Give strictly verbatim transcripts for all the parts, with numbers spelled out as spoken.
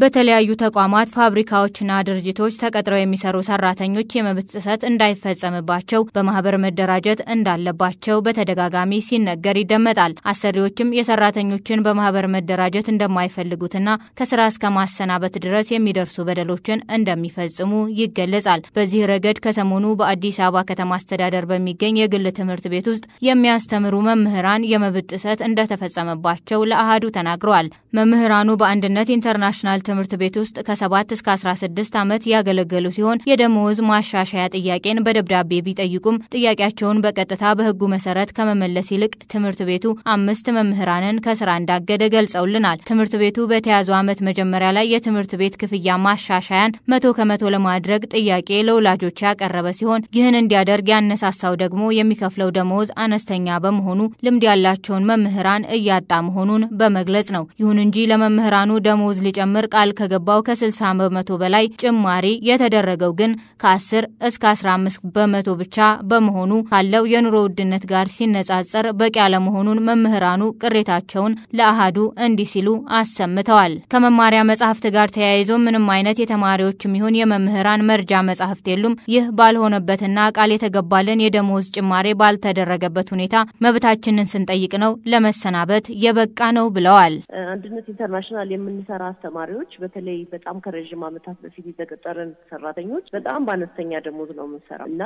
በተለያዩ ተቋማት ፋብሪካዎችና ድርጅቶች ተቀጥረው የሚሰሩ ሰራተኞች የመብትሰት እንዳይፈጸምባቸው በማህበር መደራጀት እንዳለባቸው በተደጋጋሚ ሲነገር ይደመጣል። አሰሪዎችም የሰራተኞችን በማህበር መደራጀት እንደማይፈልጉትና ከስራ እስከ ማሰናበት ድረስ የሚደርሱ በደሎችን እንደሚፈጽሙ ይገለጻል። በዚህ ረገድ ከሰሞኑ በአዲስ አበባ ከተማ አስተዳደር በሚገኝ የግል ትምህርት ቤት ውስጥ የሚያስተምሩ መምህራን የመብትሰት እንደተፈጸመባቸው ለአሃዱ ተናግረዋል። መምህራኑ በአንድነት ኢንተርናሽናል ትምህርት ቤት ውስጥ ከሰባት እስከ አስራ ስድስት ዓመት ያገለገሉ ሲሆን የደሞዝ ማሻሻያ ጥያቄን በደብዳቤ ቢጠይቁም ጥያቄያቸውን በቀጥታ በህጉ መሰረት ከመመለስ ይልቅ ትምህርት ቤቱ አምስት መምህራንን ከስራ እንዳገደ ገልጸውልናል። ትምህርት ቤቱ በተያዘው ዓመት መጀመሪያ ላይ የትምህርት ቤት ክፍያ ማሻሻያን መቶ ከመቶ ለማድረግ ጥያቄ ለወላጆች ያቀረበ ሲሆን ይህን እንዲያደርግ ያነሳሳው ደግሞ የሚከፍለው ደሞዝ አነስተኛ በመሆኑ ልምድ ያላቸውን መምህራን እያጣ መሆኑን በመግለጽ ነው። ይሁን እንጂ ለመምህራኑ ደሞዝ ሊጨምር ቃል ከገባው ከ60% በላይ ጭማሪ የተደረገው ግን ከ10 እስከ 15% ብቻ በመሆኑ ካለው የኑሮ ውድነት ጋር ሲነጻጸር በቂ አለመሆኑን መምህራኑ ቅሬታቸውን ለአሃዱ እንዲሲሉ አሰምተዋል። ከመማሪያ መጽሐፍት ጋር ተያይዞ ምንም አይነት የተማሪዎችም ይሁን የመምህራን መርጃ መጽሐፍት የሉም። ይህ ባልሆነበትና ቃል የተገባልን የደሞዝ ጭማሪ ባልተደረገበት ሁኔታ መብታችንን ስንጠይቅ ነው ለመሰናበት የበቃ ነው ብለዋል። አንድነት ኢንተርናሽናል የምንሰራ አስተማሪዎች በተለይ በጣም ከረጅም አመታት በፊት የተቀጠረን ሰራተኞች በጣም ባነስተኛ ደሞዝ ነው የምንሰራው እና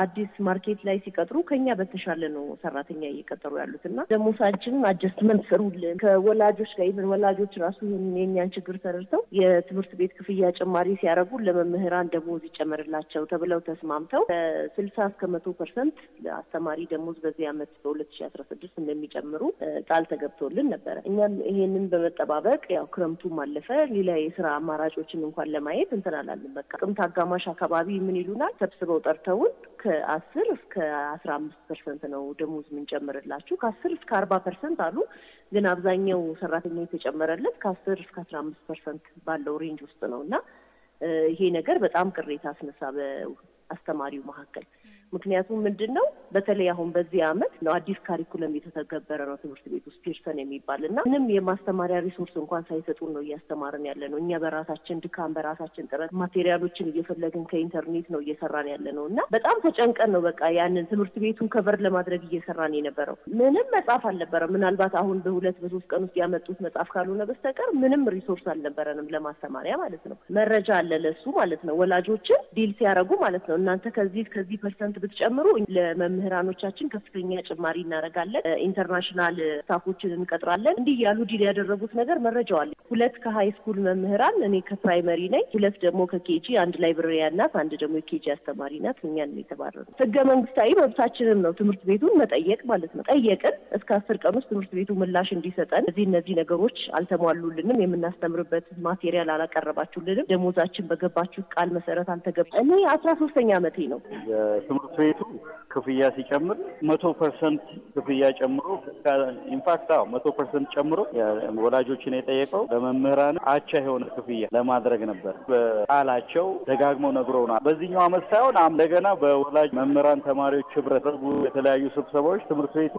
አዲስ ማርኬት ላይ ሲቀጥሩ ከኛ በተሻለ ነው ሰራተኛ እየቀጠሩ ያሉትና ደሞዛችንን አጀስትመንት ስሩልን ከወላጆች ጋር ይሁን ወላጆች ራሱ የኛን ችግር ተረድተው የትምህርት ቤት ክፍያ ጭማሪ ሲያረጉ ለመምህራን ደሞዝ ይጨመርላቸው ተብለው ተስማምተው ስልሳ እስከ መቶ ፐርሰንት ለአስተማሪ ደሞዝ በዚህ አመት በ2016 እንደሚጨምሩ ቃል ተገብቶልን ነበር። እኛም ይሄንን በመጠባበቅ ያው ክረምቱ ማለፈ ላይ ስራ አማራጮችን እንኳን ለማየት እንተናላለን። በቃ ቅም ታጋማሽ አካባቢ ምን ይሉናል ተብስበው ጠርተውን ከ10 እስከ 15% ነው ደሞዝ ምን ጨመረላችሁ ከ10 እስከ 40% አሉ። ግን አብዛኛው ሰራተኛ የተጨመረለት ከ10 እስከ 15% ባለው ሬንጅ ውስጥ ነውና ይሄ ነገር በጣም ቅሬታ አስነሳ በአስተማሪው መሐከል። ምክንያቱም ምንድነው በተለይ አሁን በዚህ አመት ነው አዲስ ካሪኩለም የተተገበረ ነው ትምህርት ቤት ውስጥ ፒርሰን የሚባልና ምንም የማስተማሪያ ሪሶርስ እንኳን ሳይሰጡን ነው ያስተማረን ያለነው። እኛ በራሳችን ድካም በራሳችን ጥረት ማቴሪያሎችን እየፈለግን ከኢንተርኔት ነው እየሰራን ያለነውና በጣም ተጨንቀን ነው በቃ ያንን ትምህርት ቤቱን ከቨር ለማድረግ እየሰራን የነበረው። ምንም መጻፍ አልነበረም። ምናልባት አሁን በሁለት በሶስት ቀን ውስጥ ያመጡት መጻፍ ካልሆነ በስተቀር ምንም ሪሶርስ አልነበረንም ለማስተማሪያ ማለት ነው። መረጃ አለ ለሱ ማለት ነው ወላጆችን ዲል ሲያረጉ ማለት ነው እናንተ ከዚህ ከዚህ ፐርሰንት ብትጨምሩ ለመምህራኖቻችን ከፍተኛ ጭማሪ እናረጋለን ኢንተርናሽናል ስታፎችን እንቀጥራለን እንዲህ ያሉ ዲል ያደረጉት ነገር መረጃው አለ። ሁለት ከሃይ ስኩል መምህራን እኔ ከፕራይመሪ ነኝ ሁለት ደግሞ ከኬጂ አንድ ላይብረሪያና አንድ ደግሞ ኬጂ አስተማሪናት እኛን እየተባረሩ ተገመንግስታዊ መብታችንን ነው ትምህርት ቤቱን መጠየቅ ማለት ነው። ጠየቅን እስከ አስር ቀን ውስጥ ትምህርት ቤቱ ምላሽ እንዲሰጠን እዚህ እነዚህ ነገሮች አልተሟሉልንም የምናስተምርበት ማቴሪያል አላቀረባችሁልንም ደሞዛችን በገባችሁ ቃል መሰረት አልተገባንም እኔ አስራ ሶስተኛ ዓመቴ ነው ቤቱ ክፍያ ሲጨምር መቶ ፐርሰንት ክፍያ ጨምሮ ኢንፋክት አው መቶ ፐርሰንት ጨምሮ ወላጆችን የጠየቀው ለመምህራን አቻ የሆነ ክፍያ ለማድረግ ነበር። በአላቸው ደጋግመው ነግረውናል። በዚህኛው አመት ሳይሆን አምደገና በወላጅ መምህራን ተማሪዎች ህብረት የተለያዩ ስብሰባዎች ትምህርት ቤቱ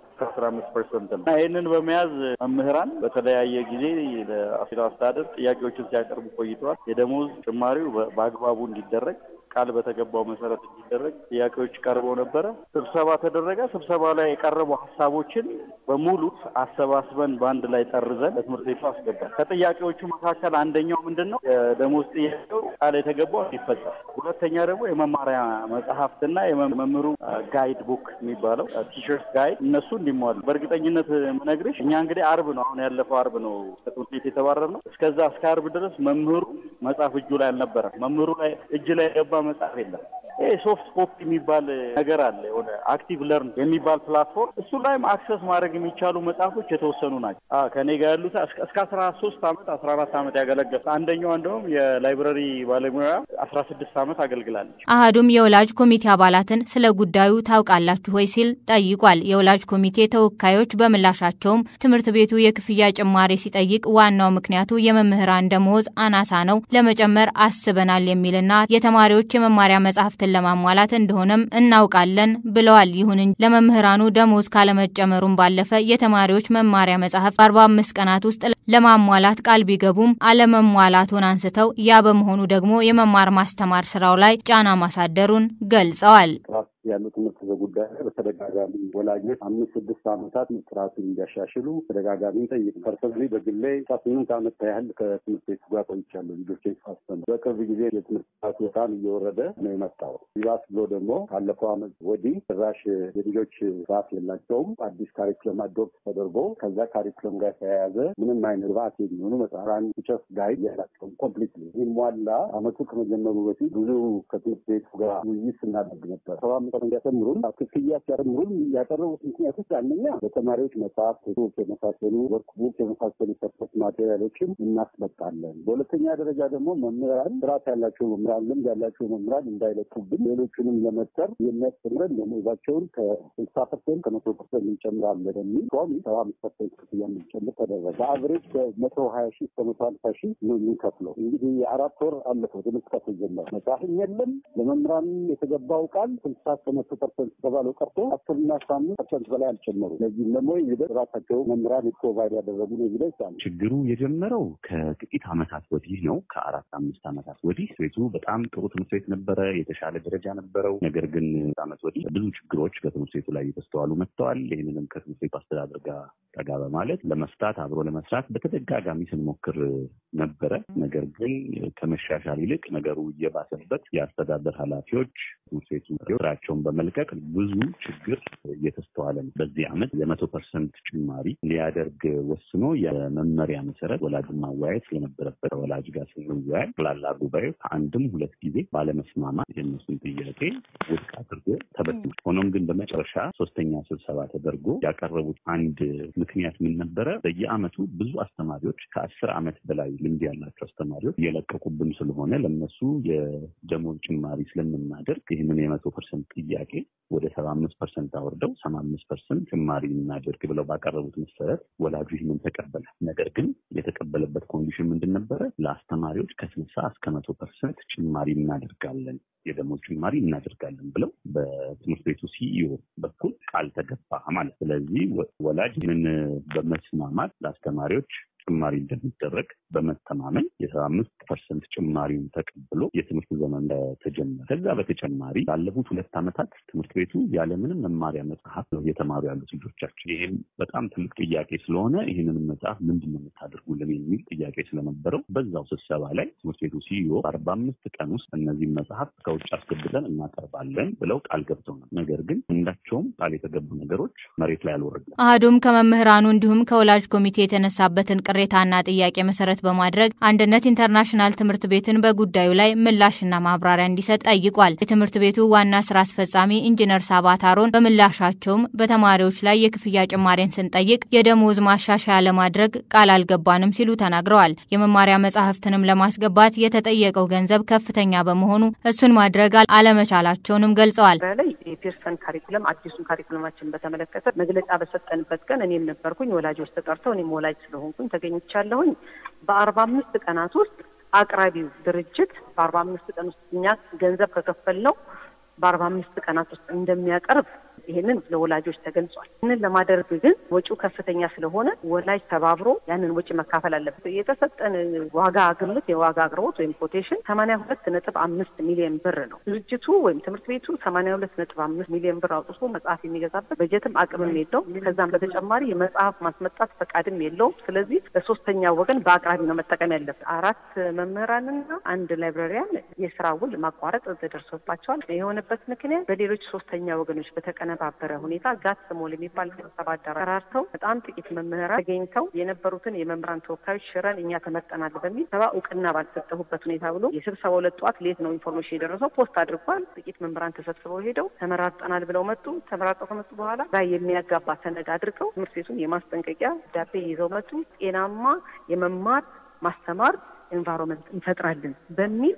ከ15% ነው። አይነን በመያዝ መምህራን በተለያየ ጊዜ ለአፍሪካ አስተዳደር ጥያቄዎችን ሲያቀርቡ ቆይቷል። የደሞዝ ጭማሪው በአግባቡ እንዲደረግ ቃል በተገባው መሰረት እንዲደረግ ጥያቄዎች ቀርበው ነበር። ስብሰባ ተደረገ። ስብሰባ ላይ የቀረቡ ሐሳቦችን በሙሉ አሰባስበን ባንድ ላይ ጠርዘን ለትምህርት ቤቱ አስገባን። ከጥያቄዎቹ መካከል አንደኛው ምንድነው ደሞዝ ጥያቄው ቃል የተገባው ይፈጸም። ሁለተኛ ደግሞ የመማሪያ መጽሐፍትና የመምህሩ ጋይድ ቡክ የሚባለው ቲቸርስ ጋይድ እነሱ እንዲሟሉ በእርግጠኝነት ምነግርሽ እኛ እንግዲህ አርብ ነው አሁን ያለፈው አርብ ነው ከትምህርት ቤት የተባረርነው። እስከዛ እስከ አርብ ድረስ መምህሩ መጽሐፍ እጁ ላይ አልነበረም። መምህሩ ላይ እጅ ላይ ገባ መጽሐፍ የለም። soft copy የሚባል ነገር አለ ሆነ active learning የሚባል ፕላትፎርም እሱ ላይም አክሰስ ማድረግ የሚቻሉ መጽሐፎች የተወሰኑ ናቸው። አ ከኔ ጋር ያሉት እስከ አስራ ሶስት አመት አስራ አራት አመት ያገለገለ አንደኛው እንደውም የላይብረሪ ባለሙያ አስራ ስድስት አመት አገልግላለች። አሃዱም የወላጅ ኮሚቴ አባላትን ስለ ጉዳዩ ታውቃላችሁ ወይ ሲል ጠይቋል። የወላጅ ኮሚቴ ተወካዮች በመላሻቸው ትምርት ቤቱ የክፍያ ጭማሪ ሲጠይቅ ዋናው ምክንያቱ የመምህራን ደሞዝ አናሳ ነው ለመጨመር አስበናል የሚልና የተማሪዎች የመማሪያ መጽሐፍትን ለማሟላት እንደሆነም እናውቃለን ብለዋል። ይሁን እንጂ ለመምህራኑ ደሞዝ ካለመጨመሩም ባለፈ የተማሪዎች መማሪያ መጽሐፍ አርባ አምስት ቀናት ውስጥ ለማሟላት ቃል ቢገቡም አለመሟላቱን አንስተው ያ በመሆኑ ደግሞ የመማር ማስተማር ስራው ላይ ጫና ማሳደሩን ገልጸዋል። ያሉት ምክረ ጉዳይ በተደጋጋሚ ወላጆች አምስት ስድስት አመታት ምጥራቱን እንዲያሻሽሉ ተደጋጋሚ ጠይቅ ፐርሰንትሊ በግሌ ስምንት አመት ያህል ከትምህርት ቤት ጋር ቆይቻለሁ። ልጆቼ አስተም በቅርብ ጊዜ የትምህርት ጥራት በጣም እየወረደ ነው የመጣው። ይባስ ብሎ ደግሞ ካለፈው አመት ወዲህ ራሽ የልጆች ራስ የላቸው አዲስ ካሪኩለም አዶፕት ተደርጎ ከዛ ካሪኩለም ጋር ተያያዘ ምንም አይነት ራስ የሚሆኑ መጽሐራን ቸስ ጋር ያላቸው ኮምፕሊትሊ ይሟላ አመቱ ከመጀመሩ በፊት ብዙ ከትምህርት ቤት ጋር ውይይትና ደግነበር ከዚህ ያሰምሩን አክፍያ ያሰምሩን ያቀረቡት ምክንያቶች አንኛ ለተማሪዎች መጽሐፍ ቁጥር ከመሳሰሉ ወርክቡክ ከመሳሰሉ ሰፖርት ማቴሪያሎችን እናስመጣለን። በሁለተኛ ደረጃ ደግሞ መምህራን ጥራት ያላቸው መምህራን ልምድ ያላቸው መምህራን እንዳይለቁብን ሌሎችንም ለመጠር የሚያስፈልገን ለሙዛቸውን ከ60% ከ100% እንጨምራለን ለሚል ቆም ሰባ አምስት ፐርሰንት የሚጨምር ተደረገ። አቨሬጅ ከመቶ ሃያ ሺህ እስከ መቶ ሃምሳ ሺህ ነው የሚከፍለው። እንግዲህ አራት ወር አለፈው ድምቀት ጀመረ። መጽሐፍ የለም ለመምህራን የተገባው ቃል ከመቶ ፐርሰንት ተባለው ቀርቶ አስራ አምስት ፐርሰንት በላይ አልጨመሩ። ለዚህ ለሞይ ይደራታቸው መምራን ፕሮቫይድ ያደረጉ ነው ይደርሳል። ችግሩ የጀመረው ከጥቂት አመታት ወዲህ ነው። ከአራት አምስት አመታት ወዲህ ቤቱ በጣም ጥሩ ትምህርት ቤት ነበረ፣ የተሻለ ደረጃ ነበረው። ነገር ግን አመት ወዲህ ብዙ ችግሮች በትምህርት ቤቱ ላይ እየተስተዋሉ መጥተዋል። ይሄንንም ከትምህርት ቤት አስተዳደር ጋር ተጋባ ማለት ለመፍታት አብሮ ለመስራት በተደጋጋሚ ስንሞክር ነበረ። ነገር ግን ከመሻሻል ይልቅ ነገሩ እየባሰበት የአስተዳደር ኃላፊዎች ትምህርት ቤቱ ራቸውን በመልቀቅ ብዙ ችግር እየተስተዋለ ነው። በዚህ አመት የመቶ ፐርሰንት ጭማሪ ሊያደርግ ወስኖ የመመሪያ መሰረት ወላጅ ማዋያት ለነበረበት ወላጅ ጋር ሲወያይ ላላ ጉባኤ አንድም ሁለት ጊዜ ባለመስማማት የነሱን ጥያቄ ውድቅ አድርጎ ተበትኗል። ሆኖም ግን በመጨረሻ ሶስተኛ ስብሰባ ተደርጎ ያቀረቡት አንድ ምክንያት ምን ነበረ? በየአመቱ ብዙ አስተማሪዎች ከአስር አመት በላይ ልምድ ያላቸው አስተማሪዎች እየለቀቁብን ስለሆነ ለነሱ የደሞዝ ጭማሪ ስለምናደርግ ይሄንን የመቶ ፐርሰንት ጥያቄ ወደ ሰባ አምስት ፐርሰንት አወርደው ሰባ አምስት ፐርሰንት ጭማሪ እናደርግ ብለው ባቀረቡት መሰረት ወላጁ ይሄንን ተቀበለ። ነገር ግን የተቀበለበት ኮንዲሽን ምንድን ነበረ? ለአስተማሪዎች ከስልሳ እስከ መቶ ፐርሰንት ጭማሪ እናደርጋለን የደሞዝ ጭማሪ እናደርጋለን ብለው በትምህርት ቤቱ ሲኢኦ በኩል ቃል ተገባ ማለት። ስለዚህ ወላጅ ይሄንን በመስማማት ለአስተማሪዎች ጭማሪ እንደሚደረግ በመተማመን የሰባ አምስት ፐርሰንት ጭማሪውን ተቀብሎ የትምህርት ዘመን ተጀመረ። ከዛ በተጨማሪ ባለፉት ሁለት አመታት ትምህርት ቤቱ ያለምንም መማሪያ መጽሐፍ ነው የተማሩ ያሉት ልጆቻችን። ይሄም በጣም ትልቅ ጥያቄ ስለሆነ ይሄንን መጽሐፍ ምንድነው የምታደርጉልን የሚል ጥያቄ ስለነበረው በዛው ስብሰባ ላይ ትምህርት ቤቱ ሲኢኦ አርባ አምስት ቀን ውስጥ እነዚህ መጽሐፍ ከውጭ አስገብተን እናቀርባለን ብለው ቃል ገብተው ነው። ነገር ግን እንዳቸውም ቃል የተገቡ ነገሮች መሬት ላይ አልወረዱም። አሃዱም ከመምህራኑ እንዲሁም ከወላጅ ኮሚቴ የተነሳበትን ቅሬታና ጥያቄ መሰረት በማድረግ አንድነት ኢንተርናሽናል ትምህርት ቤትን በጉዳዩ ላይ ምላሽና ማብራሪያ እንዲሰጥ ጠይቋል። የትምህርት ቤቱ ዋና ስራ አስፈጻሚ ኢንጂነር ሳባታሮን በመላሻቸው በተማሪዎች ላይ የክፍያ ጭማሪን ሰንጠይቅ የደሞዝ ማሻሻያ ለማድረግ ቃል አልገባንም ሲሉ ተናግረዋል። የመማሪያ መጽሐፍትንም ለማስገባት የተጠየቀው ገንዘብ ከፍተኛ በመሆኑ እሱን ማድረግ አለመቻላቸውንም ገልጸዋል። የፒርሰን ካሪኩለም አዲሱን ካሪኩለማችን በተመለከተ መግለጫ በሰጠንበት ቀን እኔም ነበርኩኝ ወላጆች ተጠርተው እኔም ወላጅ ስለሆንኩኝ ተገኝቻለሁኝ። በአርባ አምስት ቀናት ውስጥ አቅራቢው ድርጅት በአርባ አምስት ቀን ውስጥ እኛ ገንዘብ ከከፈልነው በአርባ አምስት ቀናት ውስጥ እንደሚያቀርብ ይሄንን ለወላጆች ተገልጿል። ይሄንን ለማድረግ ግን ወጪው ከፍተኛ ስለሆነ ወላጅ ተባብሮ ያንን ወጪ መካፈል አለበት። የተሰጠን ዋጋ ግምት የዋጋ አቅርቦት ወይም ኮቴሽን ሰማንያ ሁለት ነጥብ አምስት ሚሊዮን ብር ነው። ድርጅቱ ወይም ትምህርት ቤቱ ሰማንያ ሁለት ነጥብ አምስት ሚሊዮን ብር አውጥቶ መጽሐፍ የሚገዛበት በጀትም አቅምም የለውም። ከዛም በተጨማሪ የመጽሐፍ ማስመጣት ፈቃድም የለውም። ስለዚህ ለሶስተኛ ወገን በአቅራቢ ነው መጠቀም ያለበት። አራት መምህራንና አንድ ላይብረሪያን የሥራ ውል ማቋረጥ ተደርሶባቸዋል። የሆነበት ምክንያት በሌሎች ሶስተኛ ወገኖች በተቀነ تناببره نيتا جات مولمي بالكم سبعة درارتهم أنت إتمم مهرة جينتو ينبروتن يممران توكاي شرّا إني أتمت أنا لبمي سواء وكنا بعد ستة بتني ثاولو يصير سوالة توات ليه نو إنفورميشن درسوا بوست أدركوا إتممران تسبوا هيدو ثمرات أنا لبلومتو ثمرات أخمسوا بهلا باي مية جابا سنة أدركوا مرسيسون يماستن كجا دابي يزومتو إنما يممات ماستمر إنفارومنت إنفترالن بميل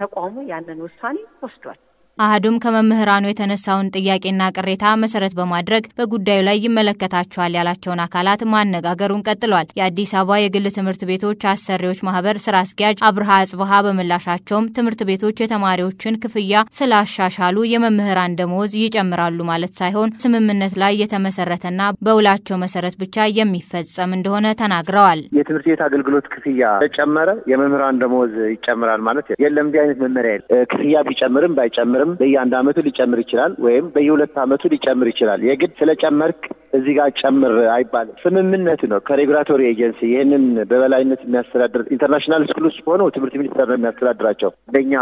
هقوموا يعني نوصاني بوستوات አህዱም ከመምህራኑ የተነሳውን ጥያቄና ቅሬታ መሰረት በማድረግ በጉዳዩ ላይ ይመለከታቸዋል ያላቸውን አካላት ማነጋገሩን ቀጥሏል። የአዲስ አበባ የግል ትምህርት ቤቶች አሰሪዎች ማህበር ስራ አስኪያጅ አብርሃ አጽባሃ በመላሻቸውም ትምህርት ቤቶች የተማሪዎችን ክፍያ ስላሻሻሉ የመምህራን ደሞዝ ይጨምራሉ ማለት ሳይሆን ስምምነት ላይ የተመሰረተና በውላቸው መሰረት ብቻ የሚፈጸም እንደሆነ ተናግረዋል። የትምህርት ቤት አገልግሎት ክፍያ ተጨመረ የመምህራን ደሞዝ ይጨምራል ማለት የለም። ዲያኔ መመሪያ ክፍያ ቢጨምርም ባይጨምርም በእያንዳንዱ አመቱ ሊጨምር ይችላል ወይም በየሁለት አመቱ ሊጨምር ይችላል። የግድ ስለጨመርክ እዚህ ጋር ጨምር አይባልም። ስምምነት ነው ከሬጉላቶሪ ኤጀንሲ ይሄንን በበላይነት የሚያስተዳድር ኢንተርናሽናል ስኩልስ ሆኖ ትምህርት ሚኒስቴር የሚያስተዳድራቸው በእኛ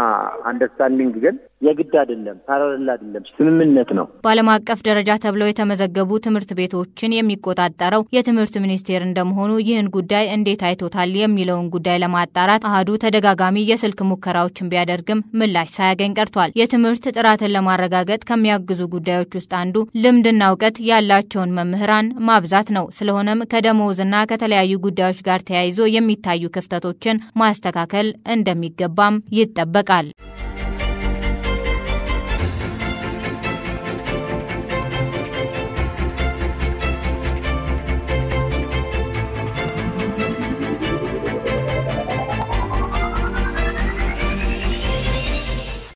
አንደርስታንዲንግ ግን የግድ አይደለም ታራራል አይደለም ስምምነት ነው። ባለም አቀፍ ደረጃ ተብለው የተመዘገቡ ትምህርት ቤቶችን የሚቆጣጣረው የትምህርት ሚኒስቴር እንደመሆኑ ይህን ጉዳይ እንዴት አይቶታል የሚለውን ጉዳይ ለማጣራት አህዱ ተደጋጋሚ የስልክ ሙከራዎችን ቢያደርግም ምላሽ ሳያገኝ ቀርቷል። የትምህርት ጥራትን ለማረጋገጥ ከሚያግዙ ጉዳዮች ውስጥ አንዱ ልምድና ዕውቀት ያላቸውን መምህራን ማብዛት ነው። ስለሆነም ከደሞዝና ከተለያዩ ጉዳዮች ጋር ተያይዞ የሚታዩ ክፍተቶችን ማስተካከል እንደሚገባም ይተበቃል።